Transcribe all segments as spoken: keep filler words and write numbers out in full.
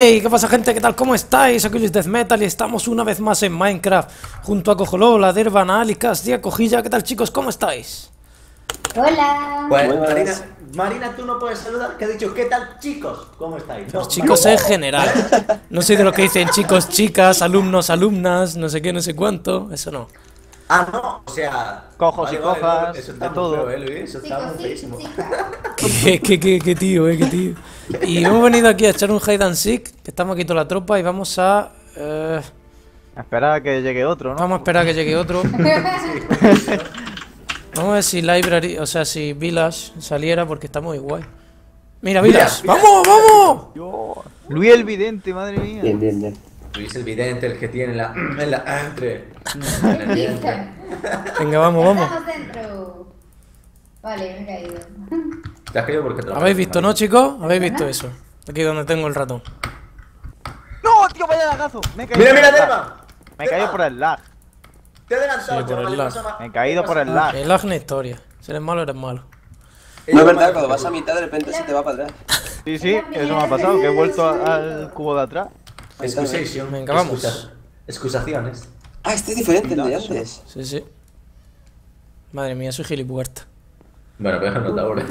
Hey, ¿qué pasa, gente? ¿Qué tal? ¿Cómo estáis? Aquí Luis es Death Metal y estamos una vez más en Minecraft junto a Cojolola, Derban, Alikas, tía Cojilla. ¿Qué tal, chicos? ¿Cómo estáis? Hola. Bueno, Marina, Marina, tú no puedes saludar, que ha dicho, ¿qué tal, chicos? ¿Cómo estáis? No, los chicos en general. No sé de lo que dicen chicos, chicas, alumnos, alumnas, no sé qué, no sé cuánto, eso no. Ah, no, o sea... Cojos vale, y cojas, vale, vale. Eso está de todo. Feo, eh, Luis. Eso está muy feísimo. Qué, qué, qué, qué tío, eh, qué tío. Y hemos venido aquí a echar un Hide and Seek, que estamos aquí toda la tropa y vamos a... Eh... A esperar a que llegue otro, ¿no? Vamos a esperar a que llegue otro. Sí. Vamos a ver si Library, o sea, si Vilas saliera, porque está muy guay. ¡Mira, Vilas! ¡Vamos, vamos! Dios. Luis el Vidente, madre mía. Bien, bien, bien. Luis el Vidente, el que tiene la... En la entre. En el entre. Venga, vamos, vamos. Estamos dentro. Vale, me he caído. Te has caído porque te lo habéis visto, ¿no, chicos? ¿Habéis visto eso? Aquí donde tengo el ratón. ¡No, tío, vaya lagazo! Me he caído. ¡Mira, mira, Derba! Me he caído por el lag. Te he adelantado, sí, por el lag. Me he caído por el lag. El lag no es historia. Si eres malo, eres malo. No es verdad, cuando vas a mitad de repente se te va para atrás. Sí, sí, eso me ha pasado, que he vuelto al cubo de atrás. Excusation, venga, vamos. Excusaciones. Ah, este es diferente al de antes. Sí, sí. Madre mía, soy gilipuerta. Bueno, voy a dejarlo ahora.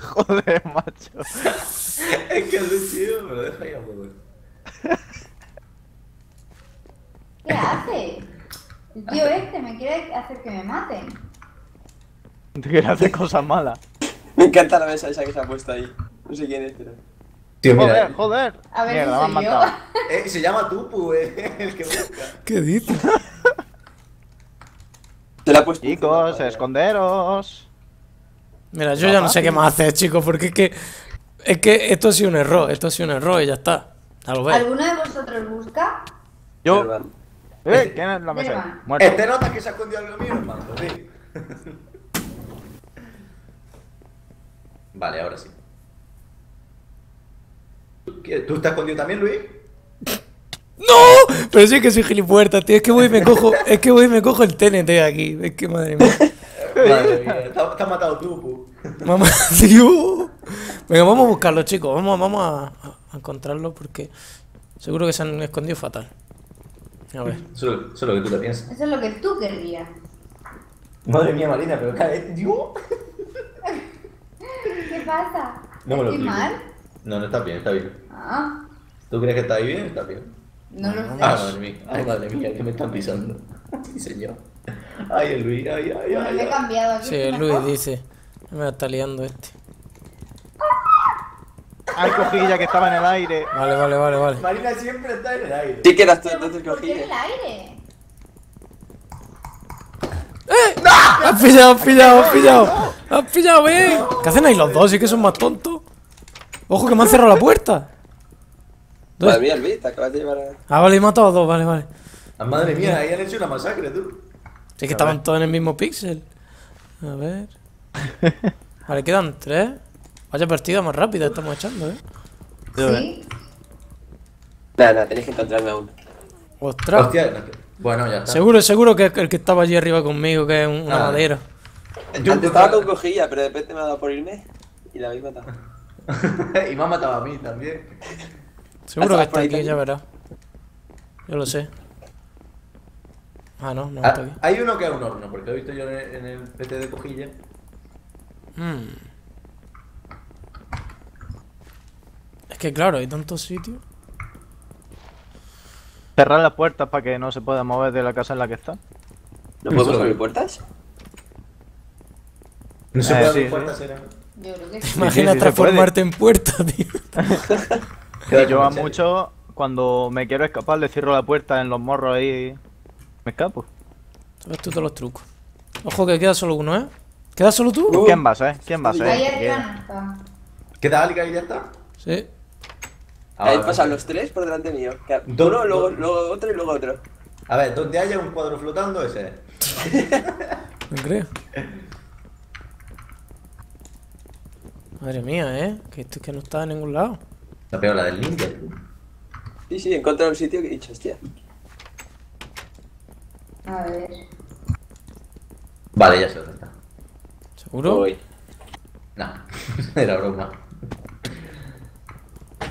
Joder, macho. Es que es chido, me lo deja ya poco. ¿Qué hace? El tío este me quiere hacer que me maten. Te quiere hacer cosas malas. Me encanta la mesa esa que se ha puesto ahí. No sé quién es, pero... Tío, joder, mira, joder. A ver, mierda, me han matado. Eh, se llama Tupu, eh, el que busca. ¿Qué dices? Te la he puesto. Chicos, esconderos. Mira, yo ya no sé qué más hacer, chicos, porque es que. Es que esto ha sido un error, esto ha sido un error y ya está. A lo ver. ¿Alguno de vosotros busca? Yo. Eh, ¿quién es la mesa? Muerto. Este nota que se ha escondido algo mío, hermano. Sí. Vale, ahora sí. ¿Tú estás escondido también, Luis? ¡No! Pero sí que soy gilipuerta, tío. Es que voy y me cojo, es que voy y me cojo el T N T aquí. Es que madre mía. Madre mía, te has matado tú, pu. Mamá, tío. Venga, vamos a buscarlo, chicos. Vamos, vamos a, a encontrarlo porque seguro que se han escondido fatal. A ver. Eso, eso es lo que tú te piensas. Eso es lo que tú querrías. Madre mía, Marina, pero cada vez, tío. ¿Qué pasa? No me lo explico. No, no está bien, está bien. Ah. ¿Tú crees que está ahí bien? Está bien. No lo sé. Ah, madre mía, ay, madre mía, que me están pisando. Sí, señor. Ay, el Luis, ay, ay, ay. Me he cambiado aquí. Sí, el Luis dice. Me está liando este. Ay, Cojilla, que estaba en el aire. Vale, vale, vale, vale. Marina siempre está en el aire. Sí, que eras tú entonces, Cojilla. ¿Por qué en el aire? ¡Eh! ¡No! ¡Has pillado, has pillado, has pillado! ¡Has pillado, ven! ¿Qué hacen ahí los dos? ¿Es que son más tontos? ¡Ojo, que me han cerrado la puerta! Madre mía, Luis, te acabas de llevar a... Ah, vale, he matado a dos, vale, vale. Ah, madre mía, ahí han hecho una masacre, tú. Sí, que estaban todos en el mismo píxel. A ver... Vale, quedan tres. Vaya partida más rápida estamos echando, ¿eh? ¿Sí? Nada, nada, tenéis que encontrarme a uno. ¡Ostras! Hostia, no, bueno, ya está. Seguro, seguro que el que estaba allí arriba conmigo, que es una madera. Yo estaba con Cojilla, pero de repente me ha dado por irme y la habéis matado. Y me ha matado a mí también. Seguro que está aquí, también. Ya verás. Yo lo sé. Ah, no, no ah, está aquí. Hay uno que es un horno, porque lo he visto yo en el, en el P T de Cojilla. Mm. Es que claro, hay tantos sitios. Cerrar las puertas para que no se pueda mover de la casa en la que está. ¿No podemos abrir puertas? No se eh, puede sí, abrir puertas, sí. Era... Yo creo que sí. ¿Te imaginas sí, sí, transformarte en puerta, tío? Sí, yo a mucho, cuando me quiero escapar, le cierro la puerta en los morros ahí y me escapo. Sabes tú todos los trucos. Ojo que queda solo uno, ¿eh? ¿Queda solo tú? Uh, ¿Quién vas, eh? ¿Quién vas, eh? Ahí arriba no está. ¿Queda alguien ahí ya está? Sí. Ahí pasan los tres por delante mío. Uno, luego, luego otro y luego otro. A ver, donde haya un cuadro flotando, ese es. No creo. Madre mía, eh, que esto es que no está en ningún lado. La peor, la del Ninja. Sí, sí, he encontrado un sitio que he dicho, hostia. A ver. Vale, ya se lo está. ¿Seguro? No. Era broma.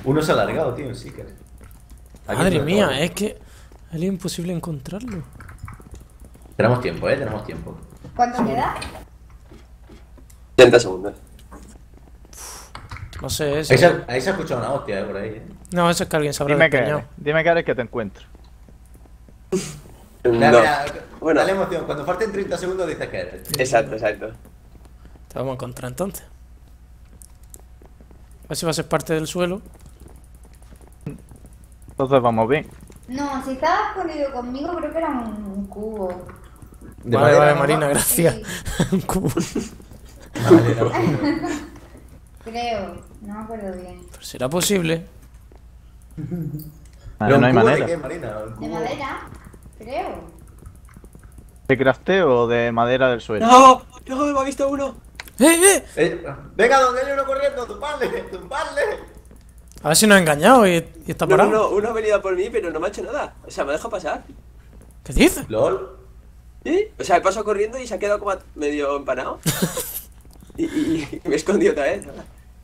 Uno se ha alargado, tío, en Seeker. Madre mía, es que es imposible encontrarlo. Tenemos tiempo, eh, tenemos tiempo. ¿Cuánto queda? treinta segundos. No sé, eso. Ahí se ha, ahí se ha escuchado una hostia, eh, por ahí, eh. No, eso es que alguien sabrá. Dime que eres, dime que eres que te encuentro. No. Mira, mira, bueno. Dale emoción, cuando falten treinta segundos dices que eres. Exacto, exacto. Te vamos a encontrar entonces. A ver si va a ser parte del suelo. Entonces vamos bien. No, si estabas corrido conmigo creo que era un cubo. De vale, vale, Marina, no, gracias. Sí. Un cubo. Vale, no, creo, no me acuerdo bien. Pero será posible. Vale, no, no hay manera. ¿De qué, Marina? ¿De madera? Creo. ¿De crafteo o de madera del suelo? ¡No! ¡No! ¡Me ha visto uno! ¡Eh, eh! ¡Venga, donde hay uno corriendo! ¡Tumbarle! ¡Tumbarle! A ver si nos ha engañado y, y está parado. No, no, uno ha venido a por mí, pero no me ha hecho nada. O sea, me ha dejado pasar. ¿Qué dices? ¿Lol? ¿Sí? O sea, he pasado corriendo y se ha quedado como medio empanado. y, y, y me he escondido otra vez.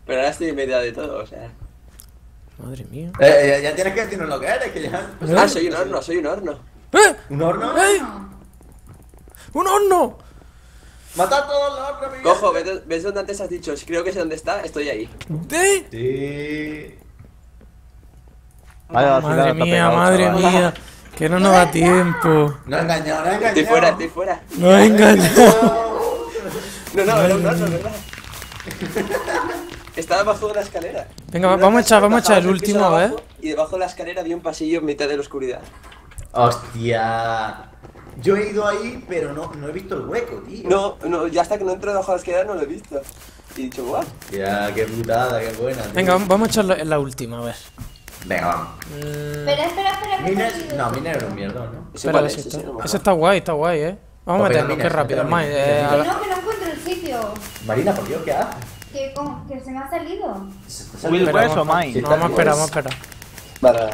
Pero ahora estoy en medio de todo, o sea. Madre mía. Eh, ya, ya tienes que decirnos lo que eres, que ya. O sea, ah, soy un horno, soy un horno. ¿Eh? ¿Un horno? ¿Eh? ¡Un horno! ¡Mata a todos los hornos, Miguel! Cojo, ¿ves, ¿ves dónde antes has dicho? Creo que sé dónde está, estoy ahí. ¿Eh? Sí. Vaya, madre mía, pegado, madre chaval. Mía. Que no nos da tiempo. No he engañado, no he engañado. Estoy fuera, estoy fuera. No he engañado. No, no, era un horno, ¿verdad? Estaba debajo de la escalera. Venga, vamos, vamos a echar, vamos a echar el último, ¿eh? Y debajo de la escalera había un pasillo en mitad de la oscuridad. Hostia. Yo he ido ahí, pero no, no he visto el hueco, tío. No, no, ya hasta que no entro debajo de la escalera no lo he visto. Y he dicho, guau. Ya, qué putada, qué buena. Tío. Venga, vamos a echar la, la última, a ver. Venga, vamos. Espera, espera, espera. Miner, no, Miner era un mierda, ¿no? Ese vale, ese está, ese está guay, está guay, ¿eh? Vamos a meterlo, que rápido. Más, eh, que no, que no encuentro el sitio. Marina, por Dios, ¿qué haces? Que, como, que se me ha salido. ¿Will West o Mine? No, vamos a esperar, vamos a esperar. Para...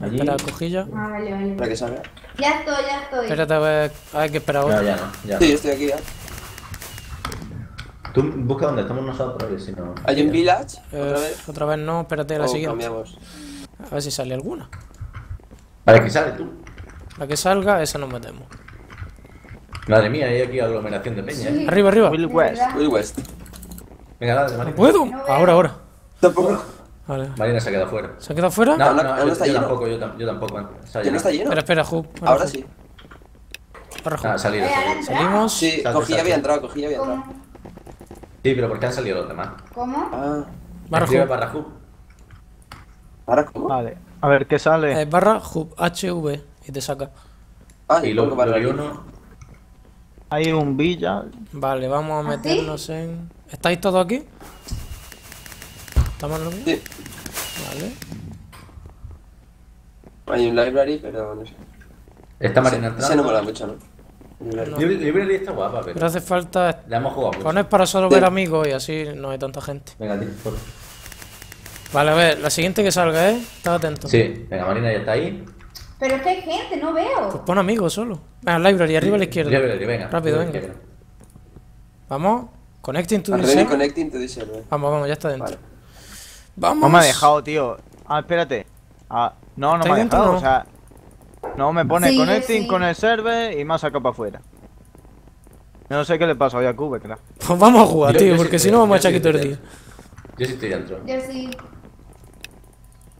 Allí. Espera, Cojilla. Ah, vale, vale. Para que salga. Ya estoy, ya estoy. Espérate, a ver, hay que esperar ahora. No, ya no, ya no. Sí, yo estoy aquí ya. Tú busca dónde estamos nosotros, si no... ¿Hay un village? Eh, ¿Otra vez? Otra vez no, espérate, la oh, siguiente. Cambiamos. A ver si sale alguna. ¿Para que sale tú? Para que salga, esa nos metemos. Madre mía, hay aquí aglomeración de peña, sí. ¿Eh? Arriba, arriba. Will West. Will West. Venga, dale, Marina. ¿Puedo? No, ahora, ahora. Tampoco. Vale. Marina se ha quedado fuera. ¿Se ha quedado fuera? No, no, no, no, no está yo, lleno. Tampoco, yo, tam yo tampoco, yo no está lleno. Pero espera, Hub. Ahora, ahora sí. Ahora Hub. Ah, salido, salido. Salimos. Sí, Cojilla había entrado, Cojilla había entrado. Sí, pero ¿por qué han salido los demás? ¿Cómo? Ah. Barra Hub. Barra Hub. ¿Barra cómo? Vale. A ver, ¿qué sale? Eh, barra Hub, H V, y te saca. Ah, y luego para el uno. Hay un villa. Vale, vamos a meternos en... ¿Estáis todos aquí? ¿Estamos en lo mismo? Sí. Vale. Hay un library, pero no sé. Está Marina entrando. Ese no me lo ha mucho, ¿no? No, no. Library está guapa, pero... Pero hace falta... La hemos jugado mucho. Poner para solo sí. Ver amigos y así no hay tanta gente. Venga, tío, por... Vale, a ver, la siguiente que salga, ¿eh? Estad atento. Sí, venga, Marina ya está ahí. Pero es que hay gente, no veo. Pues pon amigos solo. Venga, library, arriba sí, a la izquierda. Library, venga. Rápido, venga. Izquierda. Vamos. Connecting to the connecting to the Vamos, vamos, ya está dentro. Vale. Vamos. No me ha dejado, tío. Ah, espérate. Ah, no, no me ha dejado, no. O sea... No, me pone sí, connecting sí. Con el server y me ha sacado para afuera. No sé qué le pasa hoy a Cube, claro. Pues vamos a jugar, yo, tío, yo porque si no vamos a echar aquí todo el día. Yo sí estoy dentro. Yo sí.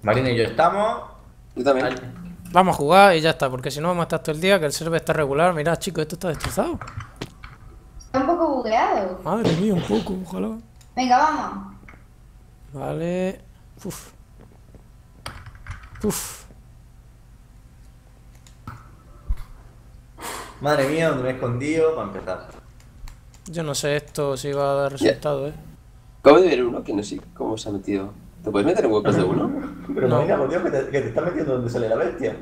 Marina y yo estamos. Yo también. Vale. Vamos a jugar y ya está, porque si no vamos a estar todo el día, que el server está regular. Mirad, chicos, esto está destrozado. Está un poco bugueado. Madre mía, un poco, ojalá. Venga, vamos. Vale. Uf. Uf. Madre mía, donde me he escondido para empezar. Yo no sé esto si va a dar resultado, yeah. eh. Acabo de ver uno que no sé cómo se ha metido. ¿Te puedes meter en huecos de uno? Pero no. Marina, por Dios, que te, que te estás metiendo donde sale la bestia.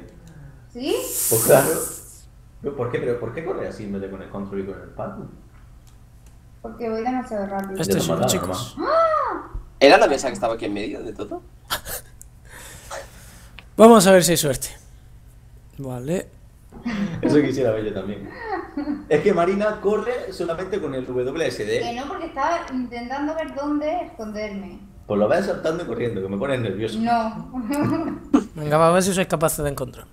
¿Sí? Pues claro. ¿Por qué, pero, ¿por qué corre así en vez de con el control y con el pad? Porque voy demasiado rápido. Este es uno, chicos. ¡Ah! ¿Era la mesa que estaba aquí en medio de todo? Vamos a ver si hay suerte. Vale. Eso quisiera ver yo también. Es que Marina corre solamente con el W S D. Que no, porque estaba intentando ver dónde esconderme. Pues lo vas saltando y corriendo, que me pones nervioso. No. Venga, va a ver si sois capaces de encontrarme.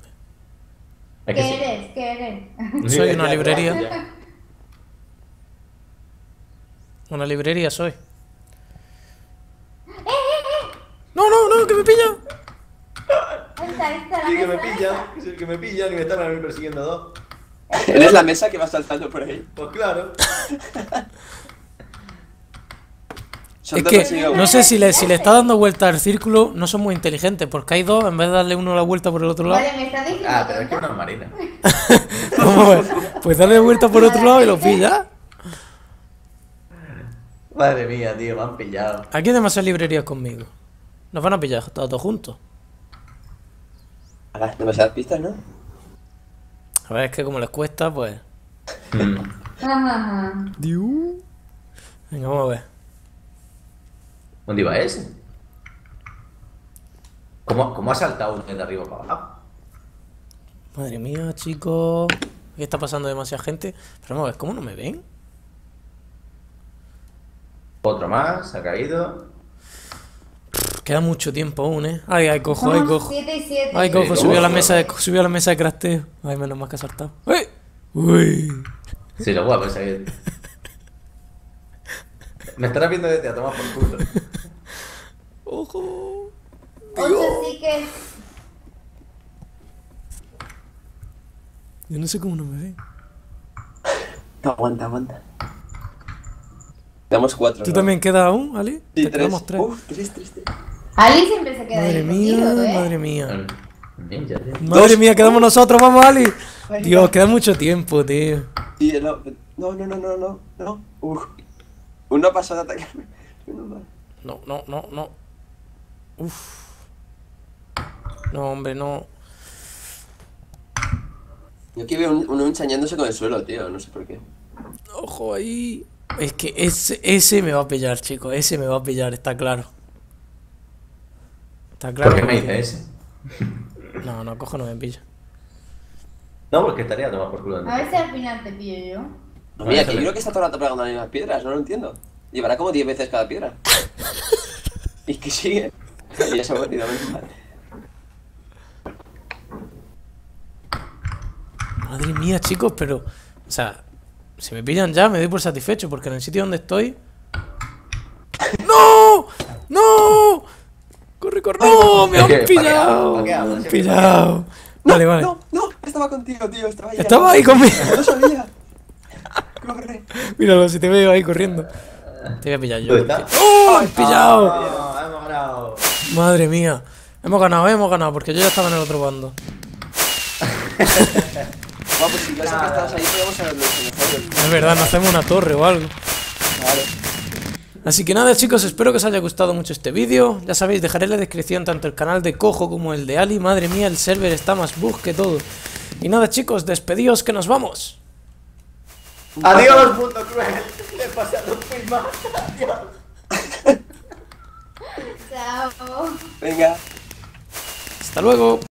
¿Qué sí? eres? ¿Qué eres? Soy una librería. Una librería soy. No, no, no, que me pilla. Sí, que me pilla, es el que me pilla y me están a mí persiguiendo a dos. ¿Eres la mesa que va saltando por ahí? Pues claro. Es que no sé si le, si le está dando vuelta al círculo, no son muy inteligentes, porque hay dos, en vez de darle uno la vuelta por el otro lado. Vale, me está diciendo. Ah, pero es que una marina. Pues dale vuelta por otro lado y lo pilla. Madre mía, tío, me han pillado. Aquí hay demasiadas librerías conmigo. Nos van a pillar todos juntos. A ver, demasiadas pistas, ¿no? A ver, es que como les cuesta, pues. Diu. Venga, vamos a ver. ¿Dónde iba ese? ¿Cómo, ¿Cómo ha saltado uno de arriba para abajo? Madre mía, chicos. Aquí está pasando demasiada gente. Pero vamos a ver, ¿cómo no me ven? Otro más, ha caído. Pff, queda mucho tiempo aún, ¿eh? Ay, ay, cojo, ay, cojo. siete y siete. Ay, cojo, subió a la mesa de, subió a la mesa de crafteo. Ay, menos mal que ha saltado. ¡Uy! ¡Uy! Sí, lo guapo, esa que... Me estarás viendo desde a tomar por culo. ¡Ojo! ¡Ojo, sí que! Yo no sé cómo no me ve. No, aguanta, aguanta. Damos cuatro. ¿Tú ¿no? también quedas aún, Ali? Sí, Te tres. quedamos tres. Uf, tres, tres, tres. Ali siempre se queda Madre ahí mía, contigo, ¿eh? madre mía. Ninja, tío. Madre mía, quedamos nosotros, vamos, Ali. Bueno, Dios, no. queda mucho tiempo, tío. Sí, no, no, no, no, no, no. Uf. Uno ha pasado a atacarme. No, no, no, no. Uff. No, hombre, no. Yo aquí veo uno enchañándose con el suelo, tío. No sé por qué. Ojo ahí. Es que ese, ese me va a pillar, chicos. Ese me va a pillar, está claro. Está claro. ¿Por qué me dice ese? No, no, cojo, no me pilla. No, porque estaría tomado por culo. A ver si al final te pillo yo. Mira, que yo creo que está todo el rato pegando las mismas piedras, no lo entiendo. Llevará como diez veces cada piedra. Y que sigue. Y ya se ha volvido a ver. Madre mía, chicos, pero... O sea, si me pillan ya me doy por satisfecho, porque en el sitio donde estoy... ¡No! ¡No! ¡Corre, corre! ¡No! ¡Me han pillado! ¡Me han pillado! Vale, vale. No, no, estaba contigo, tío. Estaba ahí. Estaba ahí conmigo. No sabía. Corre. Míralo, si te veo ahí corriendo. Te voy a pillar yo. Porque... ¡Oh! ¡He pillado! No, hemos ganado. Madre mía. Hemos ganado, hemos ganado, porque yo ya estaba en el otro bando. Vamos, si que estabas ahí, podemos haberlo hecho. Es verdad, nos hacemos una torre o algo. Vale. Así que nada, chicos, espero que os haya gustado mucho este vídeo. Ya sabéis, dejaré en la descripción tanto el canal de Cojo como el de Ali. Madre mía, el server está más bug que todo. Y nada, chicos, despedíos que nos vamos. Adiós, mundo cruel. Te he pasado muy mal. Adiós. Chao. Venga. Hasta luego.